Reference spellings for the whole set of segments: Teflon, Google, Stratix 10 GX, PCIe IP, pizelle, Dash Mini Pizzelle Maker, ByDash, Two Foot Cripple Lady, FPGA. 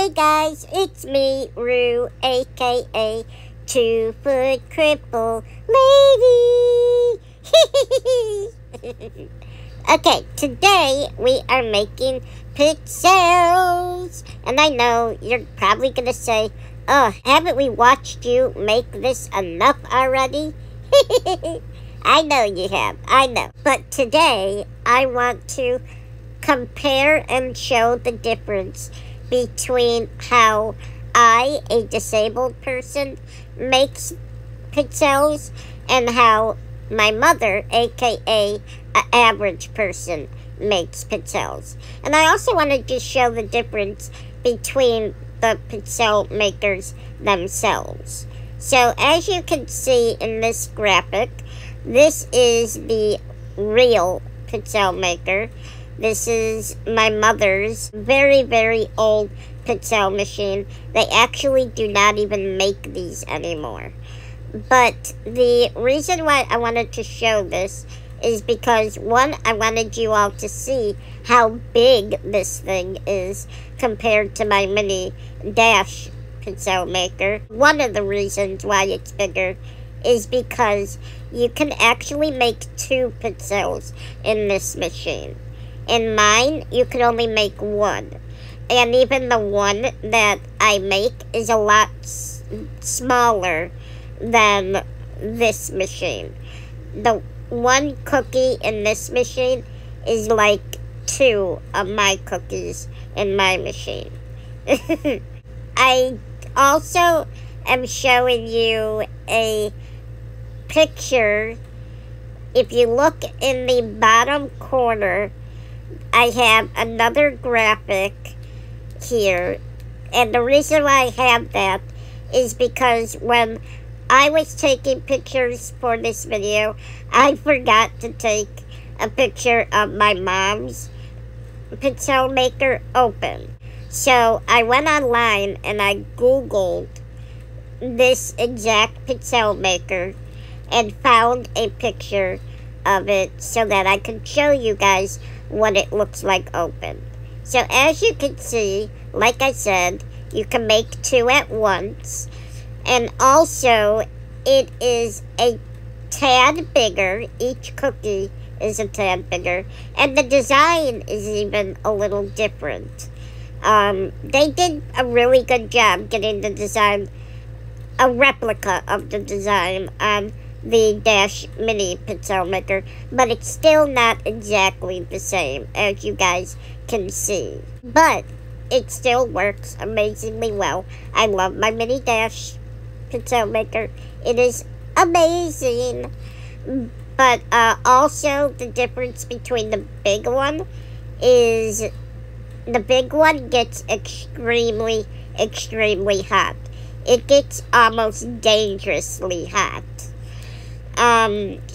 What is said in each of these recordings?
Hey guys, it's me, Roo, aka 2 Foot Cripple Lady. Okay, today we are making pizzelles. And I know you're probably gonna say, oh, haven't we watched you make this enough already? I know you have, I know. But today I want to compare and show the difference between how I, a disabled person, makes pizzelles and how my mother, aka an average person, makes pizzelles. And I also wanted to show the difference between the pizzelle makers themselves. So as you can see in this graphic, this is the real pizzelle maker. This is my mother's very, very old pizzelle machine. They actually do not even make these anymore. But the reason why I wanted to show this is because, one, I wanted you all to see how big this thing is compared to my mini Dash pizzelle maker. One of the reasons why it's bigger is because you can actually make 2 pizzelles in this machine. In mine, you can only make 1. And even the one that I make is a lot smaller than this machine. The one cookie in this machine is like 2 of my cookies in my machine. I also am showing you a picture. If you look in the bottom corner, I have another graphic here, and the reason why I have that is because when I was taking pictures for this video, I forgot to take a picture of my mom's pizzelle maker open. So I went online and I Googled this exact pizzelle maker and found a picture of it so that I could show you guys what it looks like open. So as you can see, like I said, you can make 2 at once, and also it is a tad bigger. Each cookie is a tad bigger, and the design is even a little different. They did a really good job getting the design, a replica of the design on the Dash Mini Pizzelle Maker, but it's still not exactly the same, as you guys can see. But it still works amazingly well. I love my mini Dash Pizzelle Maker. It is amazing. But also the difference between the big one is the big one gets extremely, extremely hot. It gets almost dangerously hot.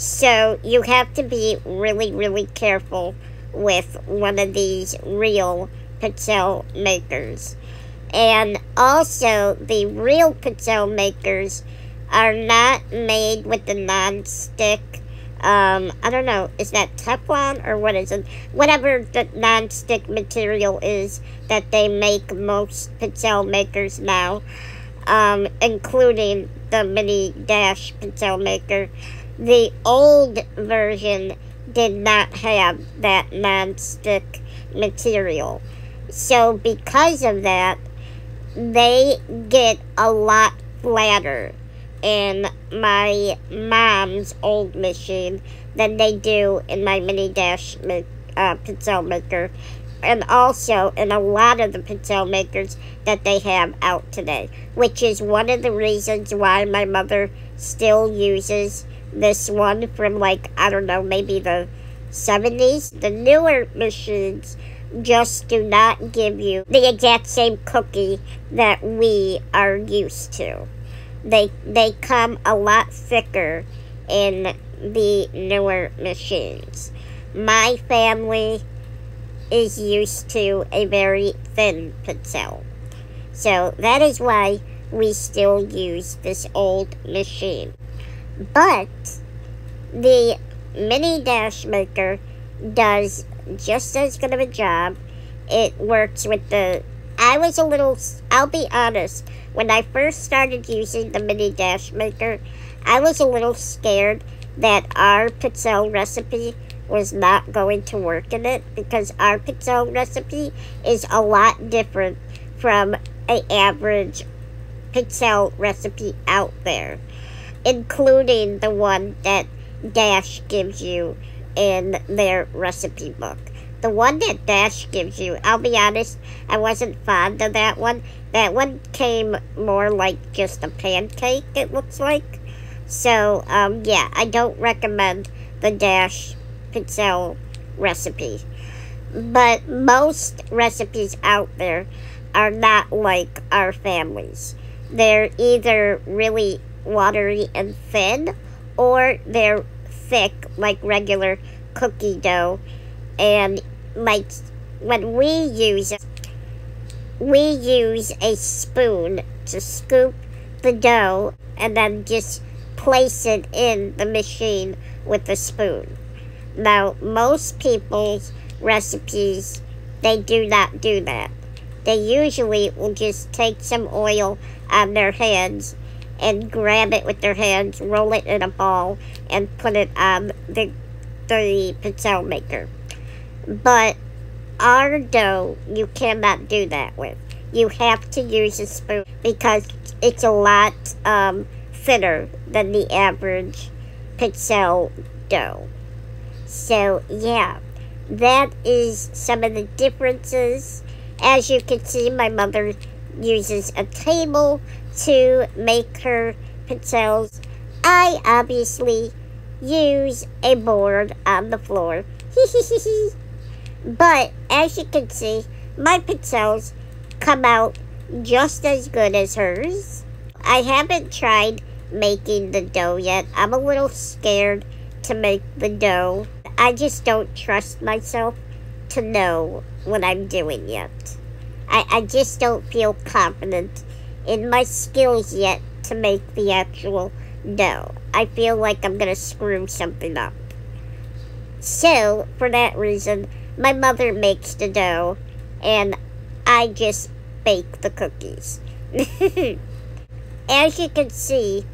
So you have to be really, really careful with one of these real pizzelle makers. And also, the real pizzelle makers are not made with the non-stick, I don't know, is that Teflon or what is it? Whatever the non-stick material is that they make most pizzelle makers now, including the mini Dash pizzelle maker. The old version did not have that non-stick material. So because of that, they get a lot flatter in my mom's old machine than they do in my mini Dash pizzelle maker, and also in a lot of the pizzelle makers that they have out today, which is one of the reasons why my mother still uses this one from, like, I don't know, maybe the 70s. The newer machines just do not give you the exact same cookie that we are used to. They come a lot thicker in the newer machines. My family is used to a very thin pizzelle. So that is why we still use this old machine. But the mini Dash maker does just as good of a job. It works with the I was a little, I'll be honest, when I first started using the Mini Dash Maker, I was a little scared that our pizzelle recipe was not going to work in it, because our pizzelle recipe is a lot different from an average pizzelle recipe out there, including the one that Dash gives you in their recipe book. The one that Dash gives you, I'll be honest, I wasn't fond of that one. That one came more like just a pancake, it looks like. So, yeah, I don't recommend the Dash Pizzelle recipe. But most recipes out there are not like our family's. They're either really watery and thin, or they're thick like regular cookie dough. And like when we use a spoon to scoop the dough and then just place it in the machine with the spoon. Now, most people's recipes, they do not do that. They usually will just take some oil on their hands and grab it with their hands, roll it in a ball, and put it on the pizzelle maker. But our dough, you cannot do that with. You have to use a spoon because it's a lot thinner than the average pizzelle dough. So, yeah, that is some of the differences. As you can see, my mother uses a table to make her pizzelles. I obviously use a board on the floor. But as you can see, my pizzelles come out just as good as hers. I haven't tried making the dough yet. I'm a little scared to make the dough. I just don't trust myself to know what I'm doing yet. I just don't feel confident in my skills yet to make the actual dough. I feel like I'm gonna screw something up. So, for that reason, my mother makes the dough, and I just bake the cookies. As you can see,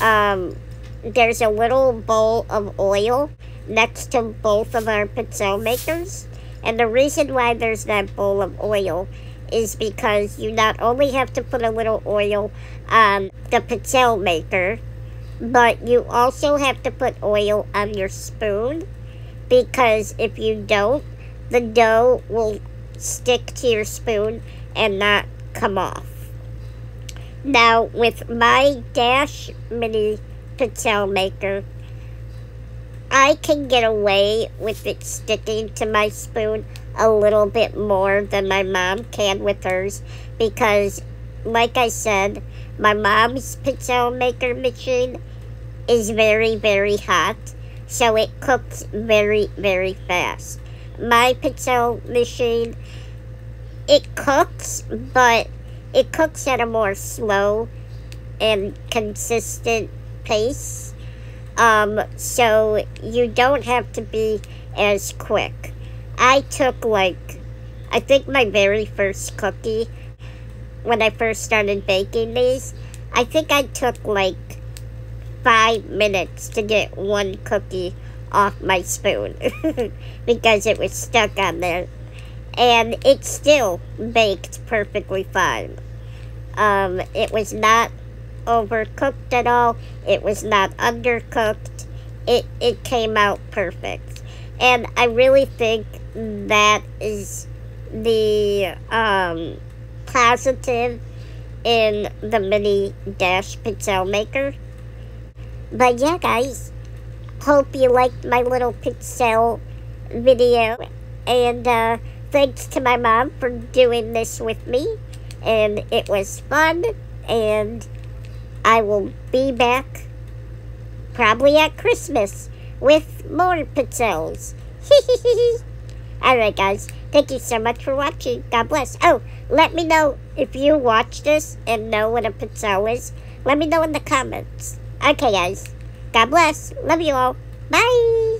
there's a little bowl of oil next to both of our pizzelle makers. And the reason why there's that bowl of oil is because you not only have to put a little oil on the pizzelle maker, but you also have to put oil on your spoon. Because if you don't, the dough will stick to your spoon and not come off. Now, with my Dash Mini Pizzelle Maker, I can get away with it sticking to my spoon a little bit more than my mom can with hers. Because, like I said, my mom's pizzelle maker machine is very, very hot. So it cooks very, very fast. My pizzelle machine, it cooks, but it cooks at a more slow and consistent pace. So you don't have to be as quick. I took like, I think my very first cookie, when I first started baking these, I think I took like 5 minutes to get one cookie off my spoon because it was stuck on there, and it still baked perfectly fine. It was not overcooked at all. It was not undercooked. It came out perfect, and I really think that is the positive in the Mini Dash Pizzelle Maker. But yeah, guys, hope you liked my little pizzelle video, and thanks to my mom for doing this with me, and it was fun, and I will be back probably at Christmas with more pizzelles. Alright, guys, thank you so much for watching. God bless. Oh, let me know if you watch this and know what a pizzelle is. Let me know in the comments. Okay, guys. God bless. Love you all. Bye.